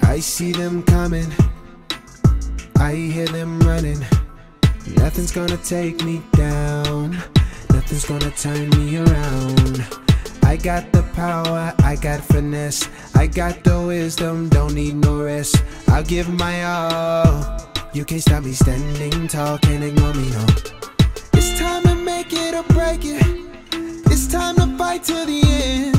I see them coming, I hear them running. Nothing's gonna take me down, nothing's gonna turn me around. I got the power, I got finesse, I got the wisdom, don't need no rest. I'll give my all, you can't stop me standing tall, can't ignore me, no. It's time to make it or break it, it's time to fight to the end.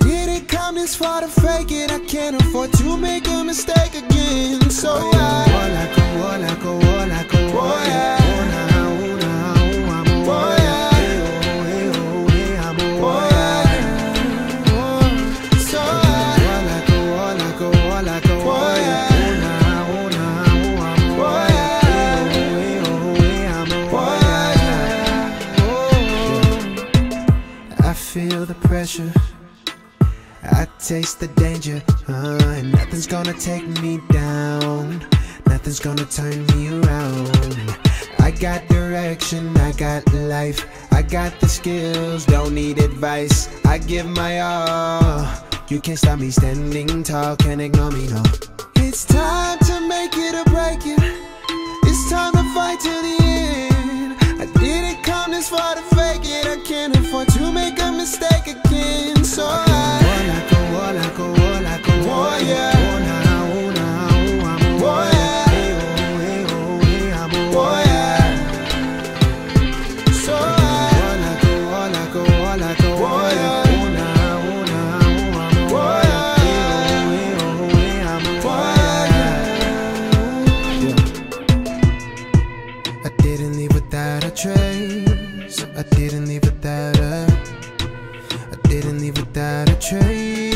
Didn't come this far to fake it, I can't afford to make a mistake again. So I feel the pressure, I taste the danger, and nothing's gonna take me down, nothing's gonna turn me around. I got direction, I got life, I got the skills, don't need advice. I give my all, you can't stop me standing tall, can't ignore me, no. It's time to make it or break it, it's time to fight to the end. I didn't come this far to fake it, I can't afford to make a mistake again. So I didn't leave without a trace, I didn't leave without a trace.